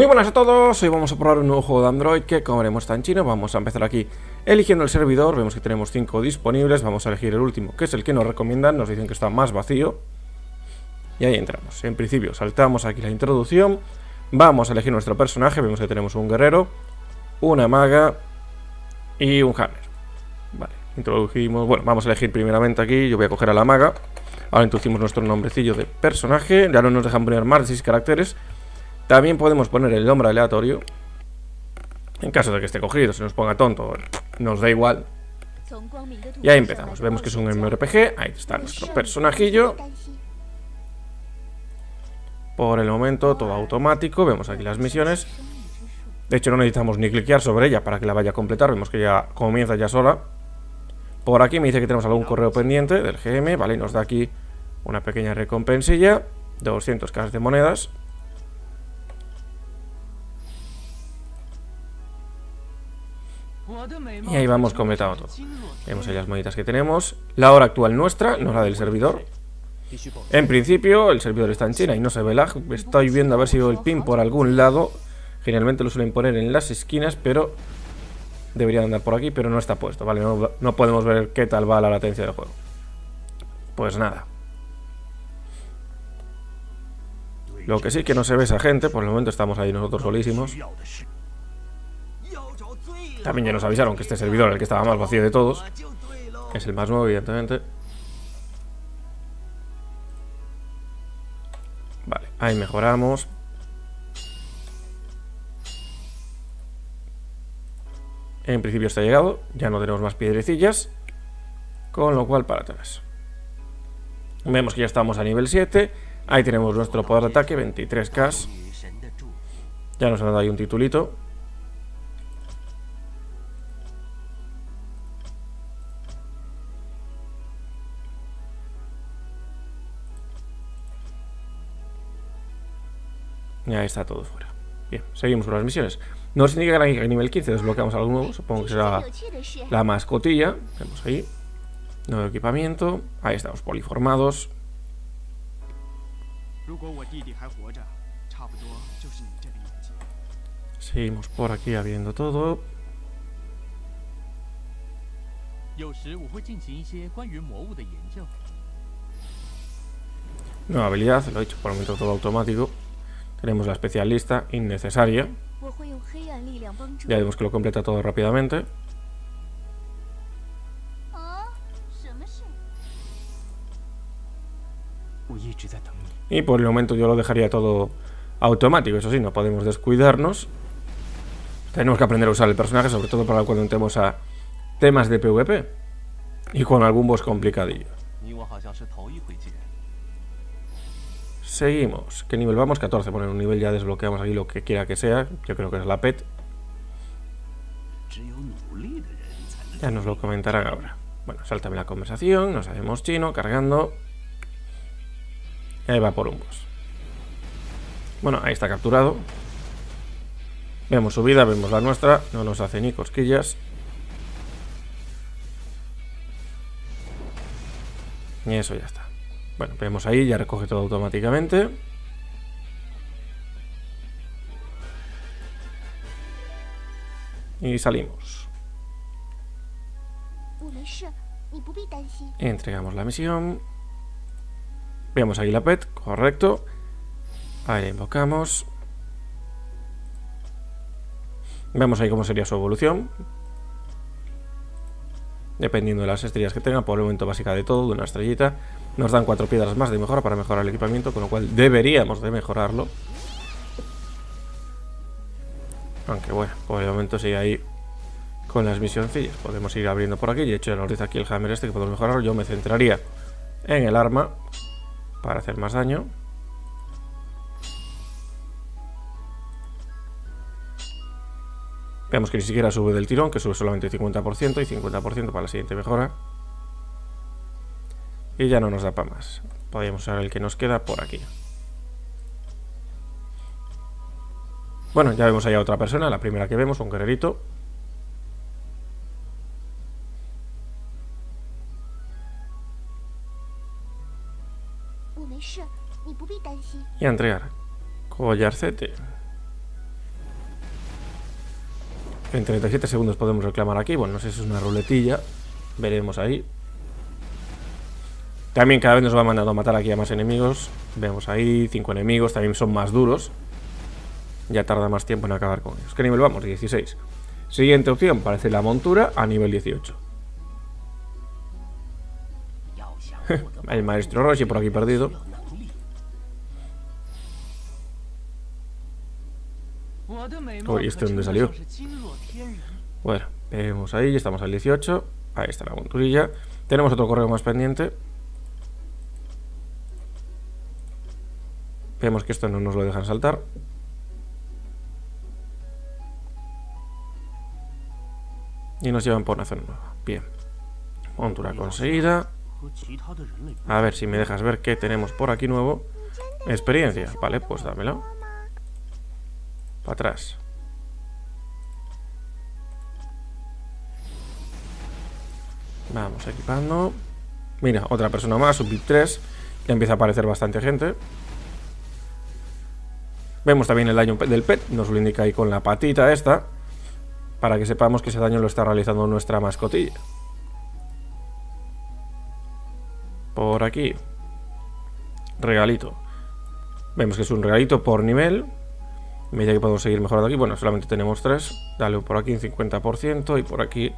Muy buenas a todos, hoy vamos a probar un nuevo juego de Android que como veremos está en chino. Vamos a empezar aquí eligiendo el servidor, vemos que tenemos 5 disponibles, vamos a elegir el último que es el que nos recomiendan, nos dicen que está más vacío y ahí entramos. En principio saltamos aquí la introducción, vamos a elegir nuestro personaje, vemos que tenemos un guerrero, una maga y un hammer. Vale, introducimos, bueno, vamos a elegir primeramente aquí, yo voy a coger a la maga, ahora introducimos nuestro nombrecillo de personaje, ya no nos dejan poner más de 6 caracteres. También podemos poner el nombre aleatorio, en caso de que esté cogido, se nos ponga tonto, nos da igual. Y ahí empezamos, vemos que es un MMORPG, ahí está nuestro personajillo. Por el momento todo automático, vemos aquí las misiones. De hecho no necesitamos ni cliquear sobre ella para que la vaya a completar, vemos que ya comienza ya sola. Por aquí me dice que tenemos algún correo pendiente del GM, vale, y nos da aquí una pequeña recompensilla, 200k de monedas. Y ahí vamos completando todo. Vemos ahí las moneditas que tenemos, la hora actual nuestra, no la del servidor. En principio el servidor está en China y no se ve lag. Estoy viendo a ver si veo el pin por algún lado. Generalmente lo suelen poner en las esquinas, pero debería andar por aquí, pero no está puesto, vale, no podemos ver qué tal va la latencia del juego. Pues nada, lo que sí que no se ve esa gente. Por el momento estamos ahí nosotros solísimos. También ya nos avisaron que este servidor, el que estaba más vacío de todos, es el más nuevo, evidentemente. Vale, ahí mejoramos. En principio está llegado, ya no tenemos más piedrecillas, con lo cual para atrás. Vemos que ya estamos a nivel 7, ahí tenemos nuestro poder de ataque, 23k. Ya nos han dado ahí un titulito. Ya está todo fuera. Bien, seguimos con las misiones. Nos indica que a nivel 15 desbloqueamos algo nuevo. Supongo que será la mascotilla. Vemos ahí. Nuevo equipamiento. Ahí estamos, poliformados. Seguimos por aquí abriendo todo. Nueva habilidad, lo he hecho por el momento todo automático. Tenemos la especialista innecesaria. Ya vemos que lo completa todo rápidamente. Y por el momento yo lo dejaría todo automático. Eso sí, no podemos descuidarnos. Tenemos que aprender a usar el personaje, sobre todo para cuando entremos a temas de PvP y con algún boss complicadillo. Seguimos. ¿Qué nivel vamos? 14. Poner un nivel, ya desbloqueamos aquí lo que quiera que sea. Yo creo que es la pet. Ya nos lo comentarán ahora. Bueno, sáltame la conversación. Nos hacemos chino, cargando. Y ahí va por un boss. Bueno, ahí está capturado. Vemos su vida, vemos la nuestra. No nos hace ni cosquillas. Y eso ya está. Bueno, vemos ahí, ya recoge todo automáticamente. Y salimos. Entregamos la misión. Vemos ahí la pet, correcto. Ahí la invocamos. Vemos ahí cómo sería su evolución. Dependiendo de las estrellas que tenga, por el momento básica de todo, de una estrellita. Nos dan 4 piedras más de mejora para mejorar el equipamiento, con lo cual deberíamos de mejorarlo. Aunque bueno, por el momento sigue ahí con las misioncillas. Podemos ir abriendo por aquí, y de hecho ya nos dice aquí el hammer este que podemos mejorar. Yo me centraría en el arma para hacer más daño. Vemos que ni siquiera sube del tirón, que sube solamente el 50% y 50% para la siguiente mejora. Y ya no nos da para más. Podríamos usar el que nos queda por aquí. Bueno, ya vemos ahí a otra persona, la primera que vemos, un guerrerito. Y a entregar. Collarcete. En 37 segundos podemos reclamar aquí. Bueno, no sé si es una ruletilla. Veremos ahí. También cada vez nos va mandando a matar aquí a más enemigos. Vemos ahí, 5 enemigos. También son más duros. Ya tarda más tiempo en acabar con ellos. ¿Qué nivel vamos? 16. Siguiente opción, parece la montura a nivel 18. El maestro Roshi por aquí perdido. Uy, ¿este dónde salió? Bueno, vemos ahí, ya estamos al 18. Ahí está la monturilla. Tenemos otro correo más pendiente. Vemos que esto no nos lo dejan saltar. Y nos llevan por una zona nueva. Bien. Montura conseguida. A ver si me dejas ver qué tenemos por aquí nuevo. Experiencia. Vale, pues dámelo. Para atrás. Vamos equipando. Mira, otra persona más, sub-VIP 3. Ya empieza a aparecer bastante gente. Vemos también el daño del pet. Nos lo indica ahí con la patita esta, para que sepamos que ese daño lo está realizando nuestra mascotilla. Por aquí. Regalito. Vemos que es un regalito por nivel. Medida que podemos seguir mejorando aquí. Bueno, solamente tenemos 3. Dale por aquí un 50%. Y por aquí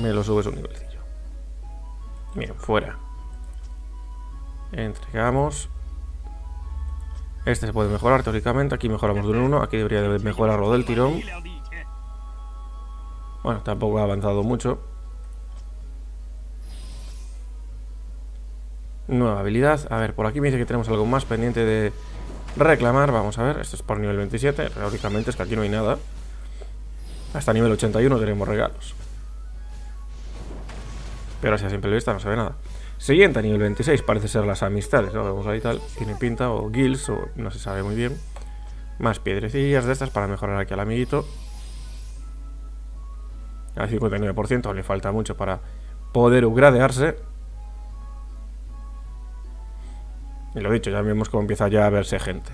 me lo subes un nivelcillo. Bien, fuera. Entregamos. Este se puede mejorar teóricamente. Aquí mejoramos de un 1. Aquí debería de mejorarlo del tirón. Bueno, tampoco ha avanzado mucho. Nueva habilidad. A ver, por aquí me dice que tenemos algo más pendiente de reclamar. Vamos a ver, esto es por nivel 27. Teóricamente es que aquí no hay nada. Hasta nivel 81 tenemos regalos. Pero así a simple vista no se ve nada. Siguiente, nivel 26, parece ser las amistades. Lo vemos ahí tal, tiene pinta, o guilds, o no se sabe muy bien. Más piedrecillas de estas para mejorar aquí al amiguito. Al 59%, le falta mucho para poder upgradearse. Y lo dicho, ya vemos cómo empieza ya a verse gente.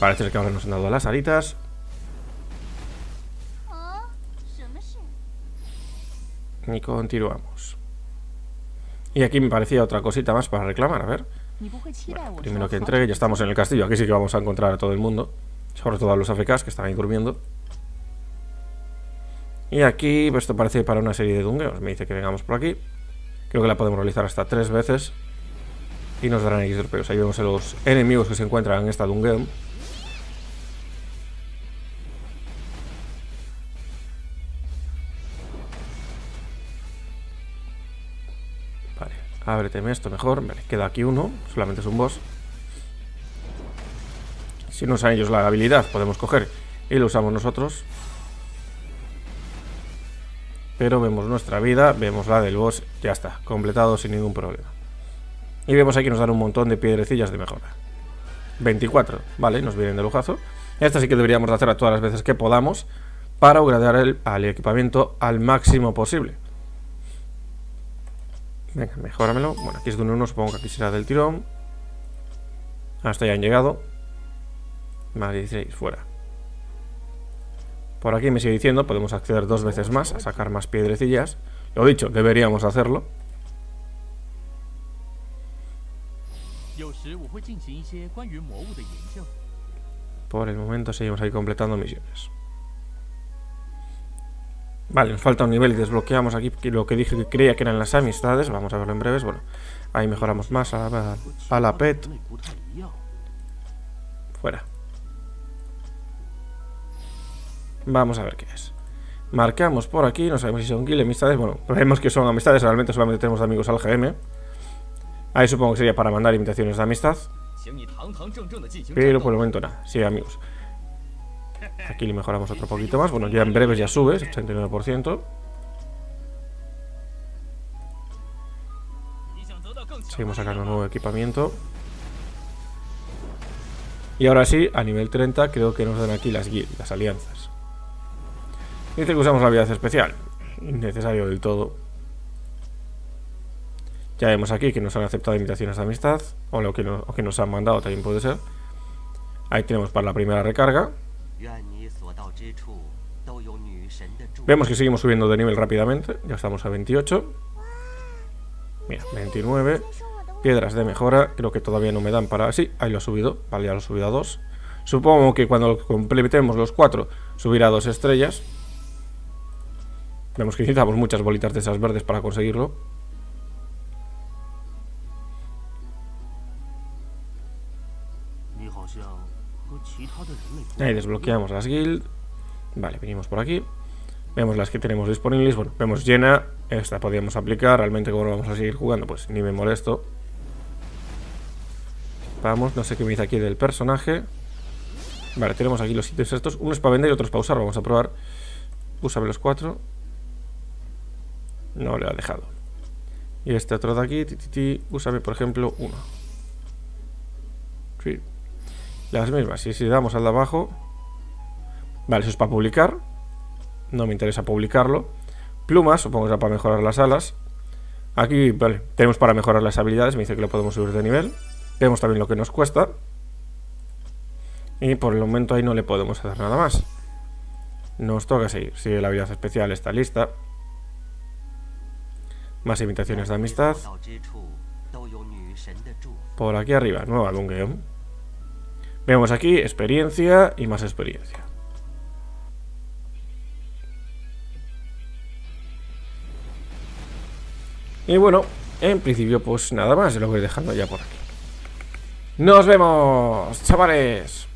Parece que ahora nos han dado las alitas. Y continuamos. Y aquí me parecía otra cosita más para reclamar, a ver. Bueno, primero que entregue, ya estamos en el castillo. Aquí sí que vamos a encontrar a todo el mundo. Sobre todo a los AFKs que están ahí durmiendo. Y aquí, pues, esto parece para una serie de dungeos. Me dice que vengamos por aquí. Creo que la podemos realizar hasta 3 veces. Y nos darán X europeos. Ahí vemos a los enemigos que se encuentran en esta dungeon. Ábrete esto mejor, vale, queda aquí uno. Solamente es un boss. Si nos dan ellos la habilidad, podemos coger y lo usamos nosotros. Pero vemos nuestra vida, vemos la del boss. Ya está, completado sin ningún problema. Y vemos aquí que nos dan un montón de piedrecillas de mejora. 24, vale, nos vienen de lujazo. Esta sí que deberíamos de hacer todas las veces que podamos, para upgradear al equipamiento al máximo posible. Venga, mejóramelo. Bueno, aquí es de un 1, supongo que aquí será del tirón. Hasta ya han llegado. Más 16, fuera. Por aquí me sigue diciendo, podemos acceder 2 veces más a sacar más piedrecillas. Lo dicho, deberíamos hacerlo. Por el momento seguimos ahí completando misiones. Vale, nos falta un nivel y desbloqueamos aquí lo que dije que creía que eran las amistades. Vamos a verlo en breves. Bueno, ahí mejoramos más a la pet. Fuera. Vamos a ver qué es. Marcamos por aquí, no sabemos si son guild, amistades. Bueno, vemos que son amistades, realmente solamente tenemos amigos al GM. Ahí supongo que sería para mandar invitaciones de amistad. Pero por el momento nada, sí, amigos. Aquí le mejoramos otro poquito más. Bueno, ya en breves ya subes, 89%. Seguimos sacando nuevo equipamiento. Y ahora sí, a nivel 30 creo que nos dan aquí las guild, las alianzas. Dice que usamos la habilidad especial. Innecesario del todo. Ya vemos aquí que nos han aceptado invitaciones de amistad, o lo que, no, o que nos han mandado también puede ser. Ahí tenemos para la primera recarga. Vemos que seguimos subiendo de nivel rápidamente. Ya estamos a 28. Mira, 29. Piedras de mejora, creo que todavía no me dan para... Sí, ahí lo he subido, vale, ya lo he subido a 2. Supongo que cuando completemos los 4 subirá a 2 estrellas. Vemos que necesitamos muchas bolitas de esas verdes para conseguirlo. Ahí desbloqueamos las guild. Vale, venimos por aquí. Vemos las que tenemos disponibles. Bueno, vemos llena. Esta podíamos aplicar. Realmente como vamos a seguir jugando, pues ni me molesto. Vamos, no sé qué me dice aquí del personaje. Vale, tenemos aquí los sitios estos. Uno es para vender y otro es para usar. Vamos a probar. Úsame los 4. No le ha dejado. Y este otro de aquí. Úsame, por ejemplo, 1. Sí. Las mismas. Y si damos al de abajo. Vale, eso es para publicar. No me interesa publicarlo. Plumas, supongo que era para mejorar las alas. Aquí, vale, tenemos para mejorar las habilidades. Me dice que lo podemos subir de nivel. Vemos también lo que nos cuesta. Y por el momento ahí no le podemos hacer nada más. Nos toca seguir. Sigue la habilidad especial, está lista. Más invitaciones de amistad. Por aquí arriba, nueva dungeon. Vemos aquí experiencia y más experiencia. Y bueno, en principio pues nada más, lo voy dejando ya por aquí. ¡Nos vemos, chavales!